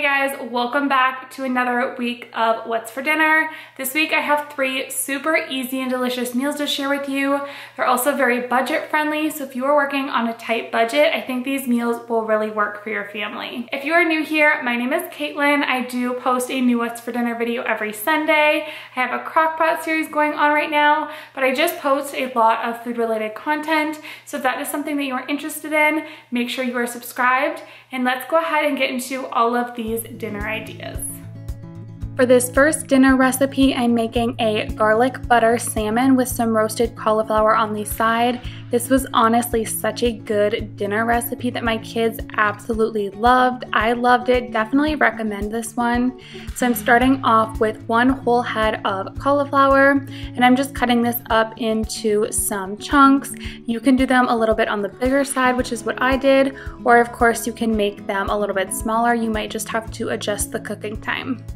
Hey guys, welcome back to another week of What's for Dinner. This week I have three super easy and delicious meals to share with you. They're also very budget friendly, so if you are working on a tight budget, I think these meals will really work for your family. If you are new here, my name is Caitlin. I do post a new What's for Dinner video every Sunday. I have a Crock-Pot series going on right now, but I just post a lot of food related content, so if that is something that you are interested in, make sure you are subscribed, and let's go ahead and get into all of these dinner ideas. For this first dinner recipe, I'm making a garlic butter salmon with some roasted cauliflower on the side. This was honestly such a good dinner recipe that my kids absolutely loved. I loved it, definitely recommend this one. So I'm starting off with one whole head of cauliflower, and I'm just cutting this up into some chunks. You can do them a little bit on the bigger side, which is what I did, or of course you can make them a little bit smaller. You might just have to adjust the cooking time.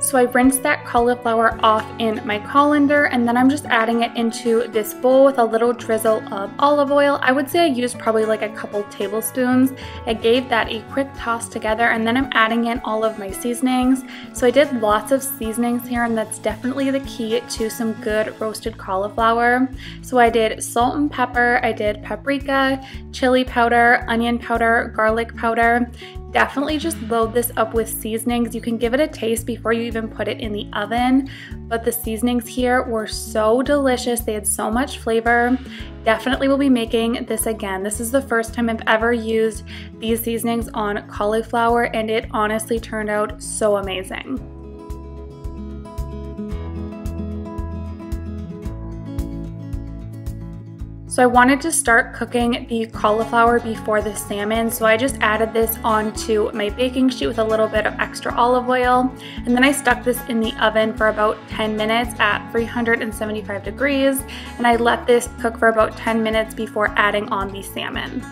So I rinsed that cauliflower off in my colander, and then I'm just adding it into this bowl with a little drizzle of olive oil. I would say I used probably like a couple tablespoons. I gave that a quick toss together, and then I'm adding in all of my seasonings. So I did lots of seasonings here, and that's definitely the key to some good roasted cauliflower. So I did salt and pepper, I did paprika, chili powder, onion powder, garlic powder. Definitely just load this up with seasonings. You can give it a taste before you even put it in the oven, but the seasonings here were so delicious. They had so much flavor. Definitely will be making this again. This is the first time I've ever used these seasonings on cauliflower, and it honestly turned out so amazing. So I wanted to start cooking the cauliflower before the salmon, so I just added this onto my baking sheet with a little bit of extra olive oil, and then I stuck this in the oven for about 10 minutes at 375 degrees, and I let this cook for about 10 minutes before adding on the salmon.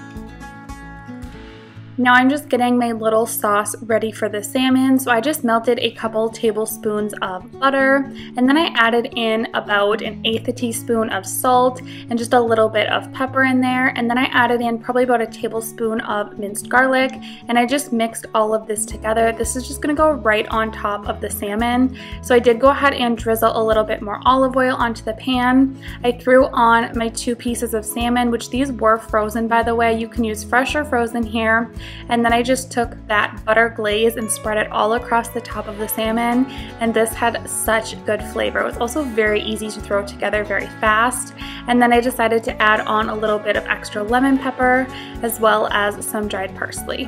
Now I'm just getting my little sauce ready for the salmon, so I just melted a couple tablespoons of butter, and then I added in about an eighth a teaspoon of salt and just a little bit of pepper in there, and then I added in probably about a tablespoon of minced garlic, and I just mixed all of this together. This is just going to go right on top of the salmon. So I did go ahead and drizzle a little bit more olive oil onto the pan. I threw on my two pieces of salmon, which these were frozen, by the way. You can use fresh or frozen here. And then I just took that butter glaze and spread it all across the top of the salmon, and this had such good flavor. It was also very easy to throw together very fast. And then I decided to add on a little bit of extra lemon pepper as well as some dried parsley.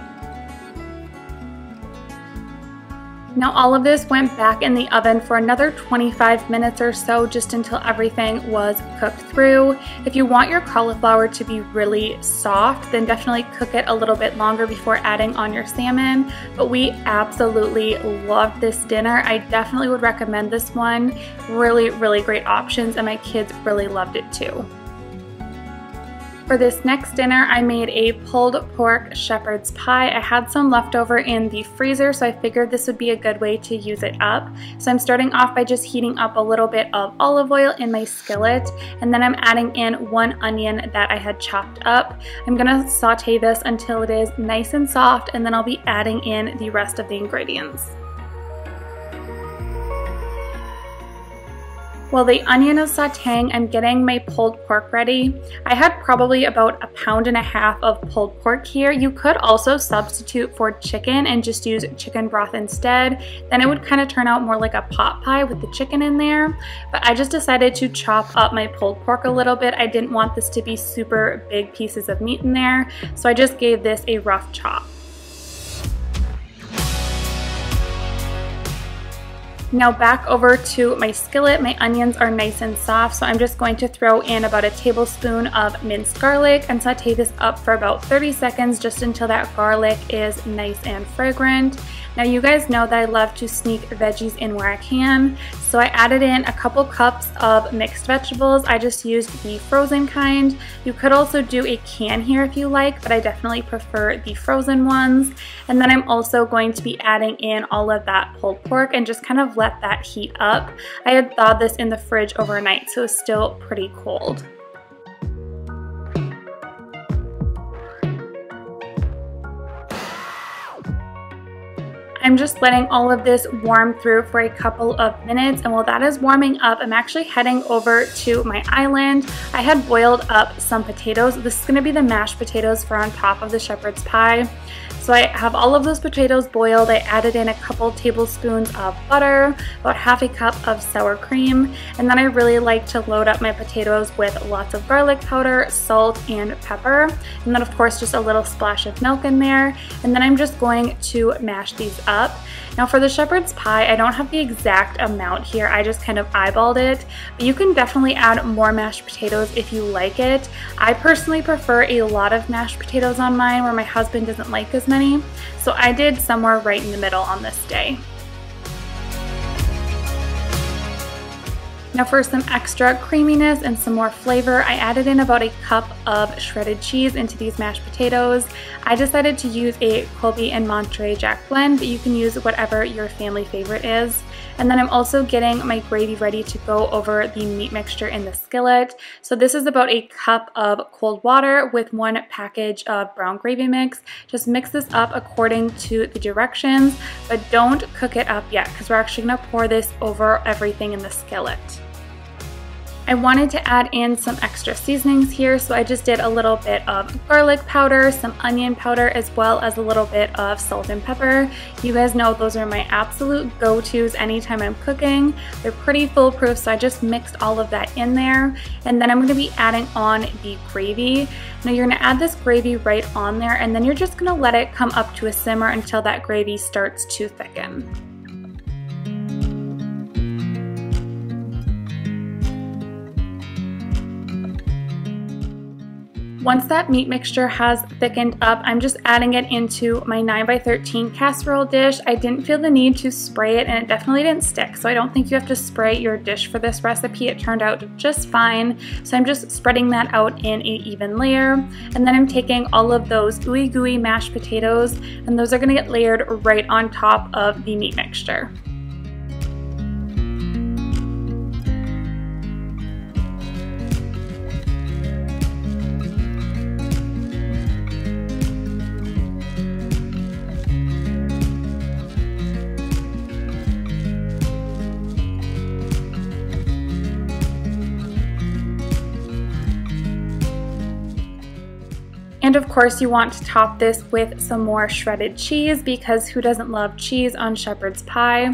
Now all of this went back in the oven for another 25 minutes or so, just until everything was cooked through. If you want your cauliflower to be really soft, then definitely cook it a little bit longer before adding on your salmon. But we absolutely loved this dinner. I definitely would recommend this one. Really, really great options, and my kids really loved it too. For this next dinner, I made a pulled pork shepherd's pie. I had some leftover in the freezer, so I figured this would be a good way to use it up. So I'm starting off by just heating up a little bit of olive oil in my skillet, and then I'm adding in one onion that I had chopped up. I'm gonna saute this until it is nice and soft, and then I'll be adding in the rest of the ingredients. While the onion is sauteing, I'm getting my pulled pork ready. I had probably about 1.5 pounds of pulled pork here. You could also substitute for chicken and just use chicken broth instead. Then it would kind of turn out more like a pot pie with the chicken in there. But I just decided to chop up my pulled pork a little bit. I didn't want this to be super big pieces of meat in there, so I just gave this a rough chop. Now back over to my skillet. My onions are nice and soft, so I'm just going to throw in about a tablespoon of minced garlic and saute this up for about 30 seconds, just until that garlic is nice and fragrant. Now you guys know that I love to sneak veggies in where I can, so I added in a couple cups of mixed vegetables. I just used the frozen kind. You could also do a can here if you like, but I definitely prefer the frozen ones. And then I'm also going to be adding in all of that pulled pork and just kind of let that heat up. I had thawed this in the fridge overnight, so it's still pretty cold. I'm just letting all of this warm through for a couple of minutes, and while that is warming up, I'm actually heading over to my island. I had boiled up some potatoes. This is going to be the mashed potatoes for on top of the shepherd's pie. So I have all of those potatoes boiled. I added in a couple tablespoons of butter, about half a cup of sour cream, and then I really like to load up my potatoes with lots of garlic powder, salt, and pepper, and then of course just a little splash of milk in there, and then I'm just going to mash these up. Now for the shepherd's pie, I don't have the exact amount here, I just kind of eyeballed it, but you can definitely add more mashed potatoes if you like it. I personally prefer a lot of mashed potatoes on mine, where my husband doesn't like as much. So I did somewhere right in the middle on this day. Now for some extra creaminess and some more flavor, I added in about a cup of shredded cheese into these mashed potatoes. I decided to use a Colby and Monterey Jack blend, but you can use whatever your family favorite is. And then I'm also getting my gravy ready to go over the meat mixture in the skillet. So this is about a cup of cold water with one package of brown gravy mix. Just mix this up according to the directions, but don't cook it up yet because we're actually going to pour this over everything in the skillet. I wanted to add in some extra seasonings here, so I just did a little bit of garlic powder, some onion powder, as well as a little bit of salt and pepper. You guys know those are my absolute go-tos anytime I'm cooking. They're pretty foolproof, so I just mixed all of that in there. And then I'm going to be adding on the gravy. Now you're going to add this gravy right on there, and then you're just going to let it come up to a simmer until that gravy starts to thicken. Once that meat mixture has thickened up, I'm just adding it into my 9x13 casserole dish. I didn't feel the need to spray it, and it definitely didn't stick, so I don't think you have to spray your dish for this recipe. It turned out just fine, so I'm just spreading that out in an even layer. And then I'm taking all of those ooey gooey mashed potatoes, and those are going to get layered right on top of the meat mixture. And of course you want to top this with some more shredded cheese, because who doesn't love cheese on shepherd's pie?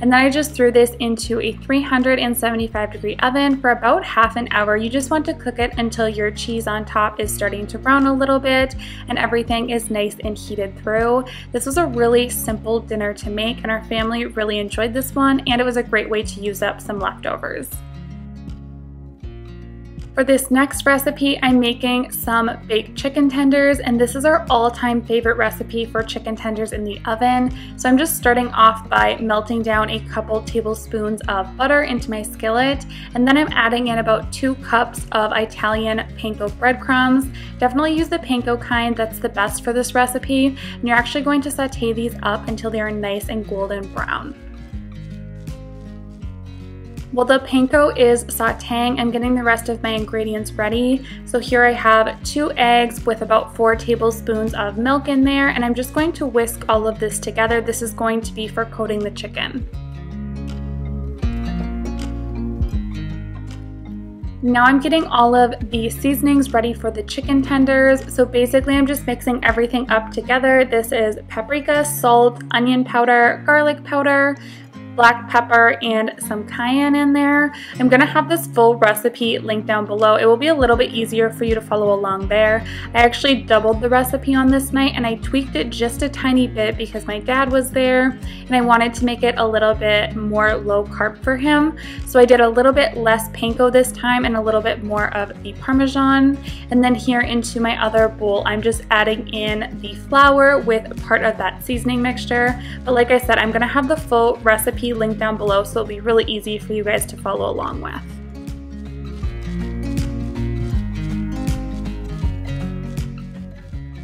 And then I just threw this into a 375-degree oven for about half an hour. You just want to cook it until your cheese on top is starting to brown a little bit and everything is nice and heated through. This was a really simple dinner to make, and our family really enjoyed this one, and it was a great way to use up some leftovers. For this next recipe, I'm making some baked chicken tenders, and this is our all-time favorite recipe for chicken tenders in the oven. So I'm just starting off by melting down a couple tablespoons of butter into my skillet, and then I'm adding in about 2 cups of Italian panko breadcrumbs. Definitely use the panko kind, that's the best for this recipe, and you're actually going to sauté these up until they are nice and golden brown. While the panko is sauteing, I'm getting the rest of my ingredients ready. So here I have 2 eggs with about 4 tablespoons of milk in there, and I'm just going to whisk all of this together. This is going to be for coating the chicken. Now I'm getting all of the seasonings ready for the chicken tenders. So basically I'm just mixing everything up together. This is paprika, salt, onion powder, garlic powder, black pepper, and some cayenne in there. I'm going to have this full recipe linked down below. It will be a little bit easier for you to follow along there. I actually doubled the recipe on this night and I tweaked it just a tiny bit because my dad was there and I wanted to make it a little bit more low carb for him. So I did a little bit less panko this time and a little bit more of the Parmesan. And then here into my other bowl, I'm just adding in the flour with part of that seasoning mixture. But like I said, I'm going to have the full recipe linked down below, so it'll be really easy for you guys to follow along with.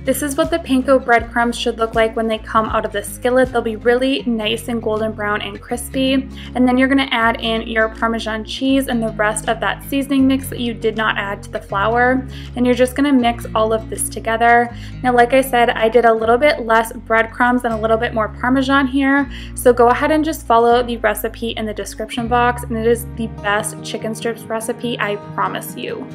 This is what the panko breadcrumbs should look like when they come out of the skillet. They'll be really nice and golden brown and crispy. And then you're going to add in your Parmesan cheese and the rest of that seasoning mix that you did not add to the flour. And you're just going to mix all of this together. Now, like I said, I did a little bit less breadcrumbs and a little bit more Parmesan here. So go ahead and just follow the recipe in the description box. And it is the best chicken strips recipe, I promise you.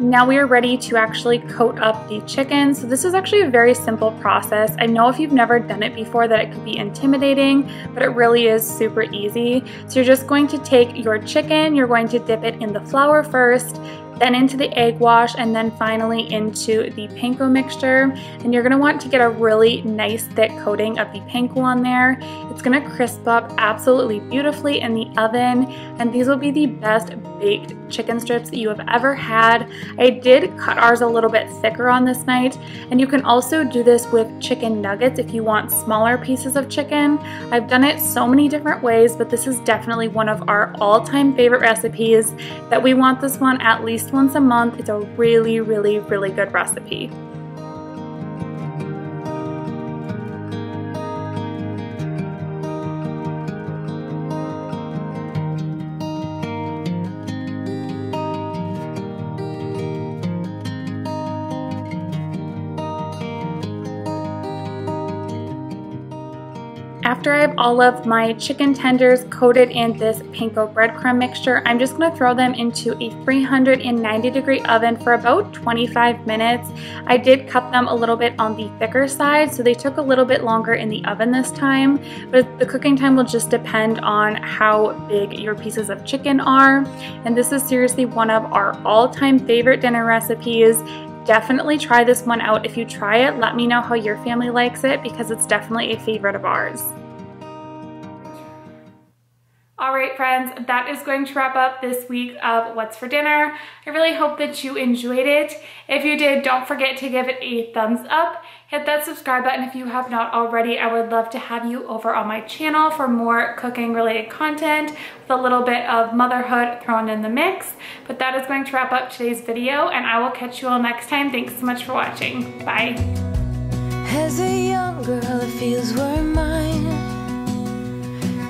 Now we are ready to actually coat up the chicken. So this is actually a very simple process. I know if you've never done it before that it could be intimidating, but it really is super easy. So you're just going to take your chicken, you're going to dip it in the flour first, then into the egg wash, and then finally into the panko mixture. And you're gonna want to get a really nice thick coating of the panko on there. It's gonna crisp up absolutely beautifully in the oven, and these will be the best baked chicken strips that you have ever had. I did cut ours a little bit thicker on this night, and you can also do this with chicken nuggets if you want smaller pieces of chicken. I've done it so many different ways, but this is definitely one of our all-time favorite recipes that we want this one at least once a month. It's a really, really, really good recipe. After I have all of my chicken tenders coated in this panko breadcrumb mixture, I'm just going to throw them into a 390-degree oven for about 25 minutes. I did cut them a little bit on the thicker side, so they took a little bit longer in the oven this time, but the cooking time will just depend on how big your pieces of chicken are. And this is seriously one of our all-time favorite dinner recipes. Definitely try this one out. If you try it, let me know how your family likes it, because it's definitely a favorite of ours. All right, friends, that is going to wrap up this week of What's for Dinner. I really hope that you enjoyed it. If you did, don't forget to give it a thumbs up. Hit that subscribe button if you have not already. I would love to have you over on my channel for more cooking related content with a little bit of motherhood thrown in the mix. But that is going to wrap up today's video, and I will catch you all next time. Thanks so much for watching. Bye. As a young girl, the fields were mine.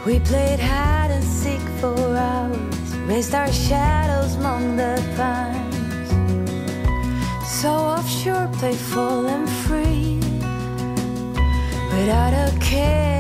We played hide and seek for hours, raised our shadows among the pines. So offshore, playful and free, without a care.